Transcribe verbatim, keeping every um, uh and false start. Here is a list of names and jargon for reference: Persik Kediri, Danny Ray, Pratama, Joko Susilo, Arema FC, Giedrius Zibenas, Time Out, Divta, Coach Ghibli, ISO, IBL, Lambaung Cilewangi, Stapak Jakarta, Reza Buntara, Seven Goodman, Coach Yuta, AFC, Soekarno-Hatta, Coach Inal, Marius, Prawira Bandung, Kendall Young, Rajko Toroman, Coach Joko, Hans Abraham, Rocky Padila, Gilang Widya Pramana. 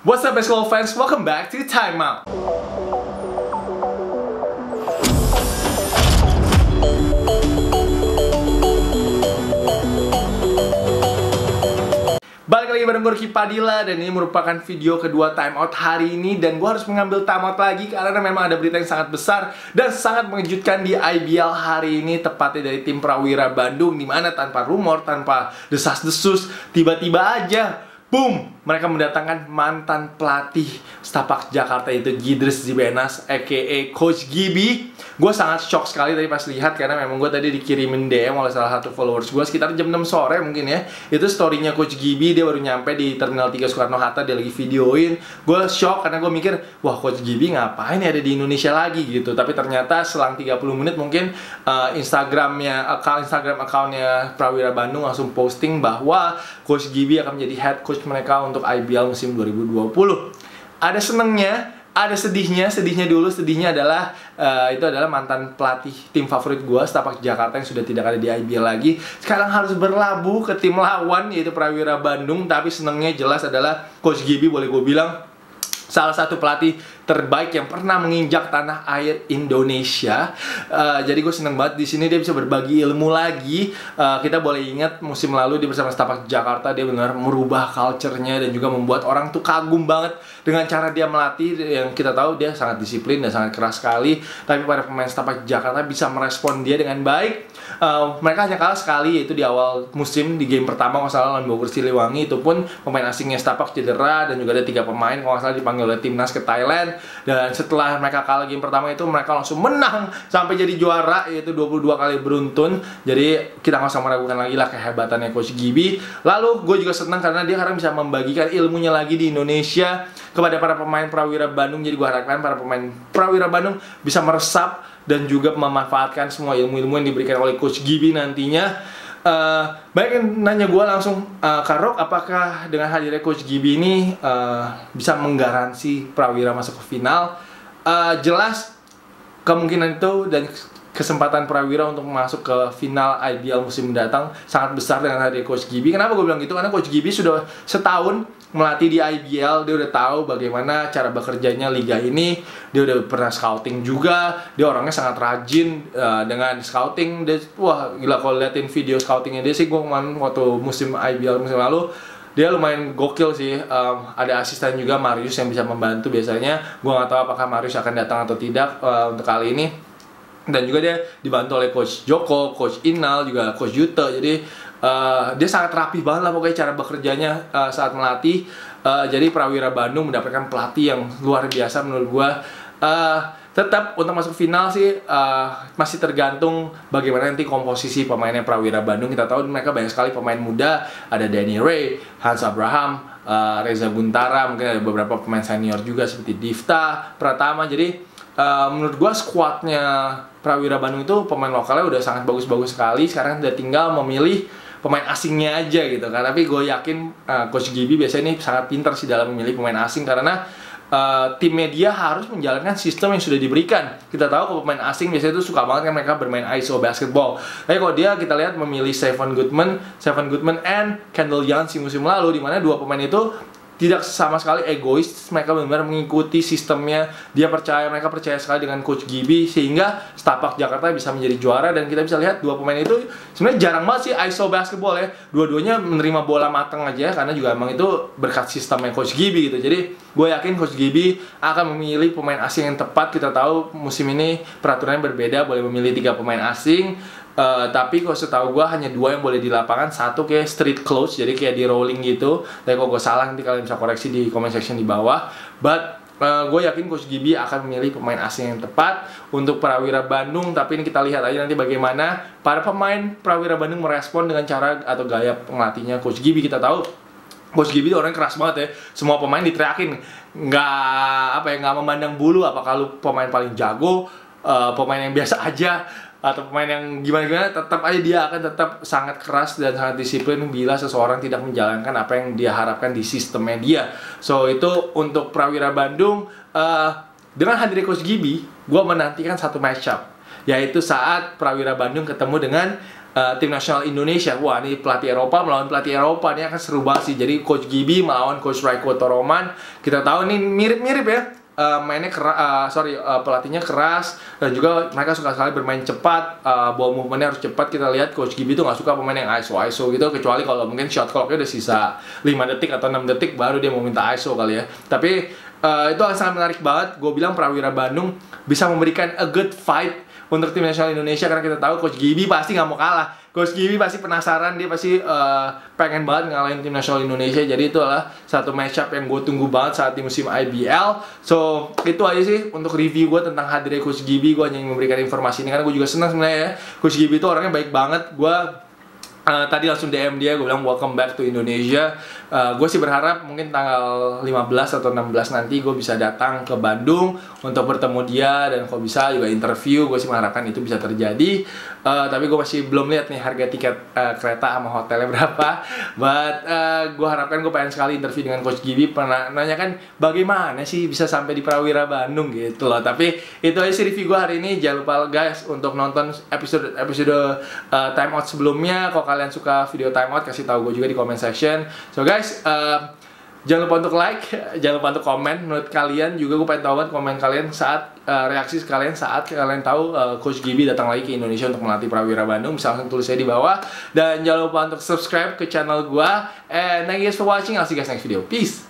What's up basketball fans, welcome back to Time Out. Balik lagi bareng gue Rocky Padila, dan ini merupakan video kedua Time Out hari ini. Dan gue harus mengambil Time Out lagi karena memang ada berita yang sangat besar dan sangat mengejutkan di I B L hari ini, tepatnya dari tim Prawira Bandung, dimana tanpa rumor, tanpa desas-desus, tiba-tiba aja boom, mereka mendatangkan mantan pelatih Stapak Jakarta itu, Giedrius Zibenas aka Coach Ghibli. Gue sangat shock sekali tadi pas lihat, karena memang gue tadi dikirimin D M oleh salah satu followers gue sekitar jam enam sore mungkin ya. Itu story-nya Coach Ghibli, dia baru nyampe di Terminal tiga Soekarno-Hatta, dia lagi videoin. Gue shock karena gue mikir, wah Coach Ghibli ngapain ada di Indonesia lagi gitu. Tapi ternyata selang tiga puluh menit mungkin uh, Instagramnya, account, Instagram account-nya Prawira Bandung langsung posting bahwa Coach Ghibli akan menjadi head coach mereka untuk I B L musim dua ribu dua puluh. Ada senengnya, ada sedihnya. Sedihnya dulu, sedihnya adalah uh, itu adalah mantan pelatih tim favorit gue, Stapak Jakarta, yang sudah tidak ada di I B L lagi. Sekarang harus berlabuh ke tim lawan, yaitu Prawira Bandung. Tapi senengnya jelas adalah Coach Ghibli, boleh gue bilang salah satu pelatih terbaik yang pernah menginjak tanah air Indonesia. Uh, jadi gue seneng banget di sini dia bisa berbagi ilmu lagi. Uh, kita boleh ingat musim lalu dia bersama Stapak Jakarta, dia benar merubah culture-nya dan juga membuat orang tuh kagum banget dengan cara dia melatih, yang kita tahu dia sangat disiplin dan sangat keras sekali. Tapi para pemain Stapak Jakarta bisa merespon dia dengan baik. Uh, mereka hanya kalah sekali, yaitu di awal musim di game pertama kalau salah Lambaung Cilewangi, itu pun pemain asingnya Stapak cedera dan juga ada tiga pemain kalau salah dipanggil oleh timnas ke Thailand. Dan setelah mereka kalah game pertama itu, mereka langsung menang sampai jadi juara, yaitu dua puluh dua kali beruntun. Jadi kita nggak usah meragukan lagi lah kehebatannya Coach Ghibli. Lalu gue juga senang karena dia sekarang bisa membagikan ilmunya lagi di Indonesia kepada para pemain Prawira Bandung. Jadi gue harapkan para pemain Prawira Bandung bisa meresap dan juga memanfaatkan semua ilmu-ilmu yang diberikan oleh Coach Ghibli nantinya. Uh, banyak yang nanya gue langsung, uh, Kak Rok, apakah dengan hadirnya Coach Ghibli ini uh, bisa menggaransi Prawira masuk ke final? Uh, jelas kemungkinan itu, dan kesempatan Prawira untuk masuk ke final I B L musim mendatang sangat besar dengan hadirnya Coach Ghibli. Kenapa gue bilang gitu? Karena Coach Ghibli sudah setahun melatih di I B L, dia udah tahu bagaimana cara bekerjanya liga ini. Dia udah pernah scouting juga, dia orangnya sangat rajin uh, dengan scouting. Dia, wah gila kalau liatin video scoutingnya dia sih, gue kemarin waktu musim I B L musim lalu dia lumayan gokil sih. Um, ada asisten juga Marius yang bisa membantu biasanya. Gue nggak tahu apakah Marius akan datang atau tidak uh, untuk kali ini. Dan juga dia dibantu oleh Coach Joko, Coach Inal, juga Coach Yuta. Jadi uh, dia sangat rapi banget lah pokoknya cara bekerjanya uh, saat melatih. Uh, jadi Prawira Bandung mendapatkan pelatih yang luar biasa menurut gua. Uh, tetap untuk masuk final sih uh, masih tergantung bagaimana nanti komposisi pemainnya Prawira Bandung. Kita tahu mereka banyak sekali pemain muda, ada Danny Ray, Hans Abraham, uh, Reza Buntara, mungkin ada beberapa pemain senior juga seperti Divta, Pratama. Jadi Uh, menurut gue skuadnya Prawira Bandung itu pemain lokalnya udah sangat bagus-bagus sekali. Sekarang udah tinggal memilih pemain asingnya aja gitu kan. Tapi gue yakin uh, Coach Ghibli biasanya ini sangat pintar sih dalam memilih pemain asing, karena uh, tim media harus menjalankan sistem yang sudah diberikan. Kita tahu kalau pemain asing biasanya itu suka banget kan mereka bermain I S O basketball. Tapi kalau dia kita lihat memilih Seven Goodman, Seven Goodman and Kendall Young si musim lalu, dimana dua pemain itu tidak sama sekali egois, mereka benar-benar mengikuti sistemnya. Dia percaya, mereka percaya sekali dengan Coach Ghibli, sehingga Stapak Jakarta bisa menjadi juara. Dan kita bisa lihat dua pemain itu sebenarnya jarang banget sih I S O basketball ya. Dua-duanya menerima bola matang aja, karena juga emang itu berkat sistemnya Coach Ghibli gitu. Jadi gue yakin Coach Ghibli akan memilih pemain asing yang tepat. Kita tahu musim ini peraturannya berbeda, boleh memilih tiga pemain asing. Uh, tapi kalau setahu gue hanya dua yang boleh di lapangan. Satu kayak street close, jadi kayak di rolling gitu. Tapi kalau gue salah nanti kalian bisa koreksi di comment section di bawah. But uh, gue yakin Coach Ghibli akan memilih pemain asing yang tepat untuk Prawira Bandung. Tapi ini kita lihat aja nanti bagaimana para pemain Prawira Bandung merespon dengan cara atau gaya pelatihnya Coach Ghibli. Kita tahu Coach Ghibli orang keras banget ya. Semua pemain diteriakin, nggak apa ya, nggak memandang bulu apakah lu pemain paling jago, uh, pemain yang biasa aja, atau pemain yang gimana-gimana. Tetap aja dia akan tetap sangat keras dan sangat disiplin bila seseorang tidak menjalankan apa yang dia harapkan di sistemnya dia. So itu untuk Prawira Bandung. uh, Dengan hadirnya Coach Ghibli, gue menantikan satu matchup, yaitu saat Prawira Bandung ketemu dengan uh, tim nasional Indonesia. Wah, ini pelatih Eropa melawan pelatih Eropa, ini akan seru banget sih. Jadi Coach Ghibli melawan Coach Rajko Toroman, kita tahu ini mirip-mirip ya. Uh, mainnya keras, uh, sorry, uh, pelatihnya keras, dan juga mereka suka sekali bermain cepat, uh, ball movementnya harus cepat. Kita lihat Coach Ghibli tuh nggak suka pemain yang I S O I S O gitu, kecuali kalau mungkin shot clocknya udah sisa lima detik atau enam detik baru dia mau minta I S O kali ya. Tapi uh, itu sangat menarik banget. Gue bilang Prawira Bandung bisa memberikan a good fight untuk tim nasional Indonesia, karena kita tahu Coach Ghibli pasti nggak mau kalah. Coach Ghibli pasti penasaran, dia pasti uh, pengen banget ngalahin tim nasional Indonesia. Jadi itu adalah satu matchup yang gue tunggu banget saat di musim I B L. So, itu aja sih untuk review gue tentang hadirnya Coach Ghibli. Gue hanya ingin memberikan informasi ini karena gue juga senang sebenarnya ya. Coach Ghibli itu orangnya baik banget. Gue uh, tadi langsung D M dia, gue bilang welcome back to Indonesia. uh, Gue sih berharap mungkin tanggal lima belas atau enam belas nanti gue bisa datang ke Bandung untuk bertemu dia, dan kalau bisa juga interview. Gue sih mengharapkan itu bisa terjadi. Uh, tapi gue masih belum lihat nih harga tiket uh, kereta sama hotelnya berapa. But uh, gue harapkan, gue pengen sekali interview dengan Coach Ghibli, pernah nanyakan bagaimana sih bisa sampai di Prawira Bandung gitu loh. Tapi itu aja sih review gue hari ini. Jangan lupa guys untuk nonton episode episode uh, time out sebelumnya. Kalau kalian suka video time out, kasih tahu gue juga di comment section. So guys, uh, jangan lupa untuk like, jangan lupa untuk komen menurut kalian. Juga gue pengen tahu banget komen kalian saat uh, reaksi kalian saat kalian tahu uh, Coach Ghibli datang lagi ke Indonesia untuk melatih Prawira Bandung. Bisa langsung tulis saya di bawah. Dan jangan lupa untuk subscribe ke channel gue. And thank you guys for watching. I'll see you guys next video. Peace.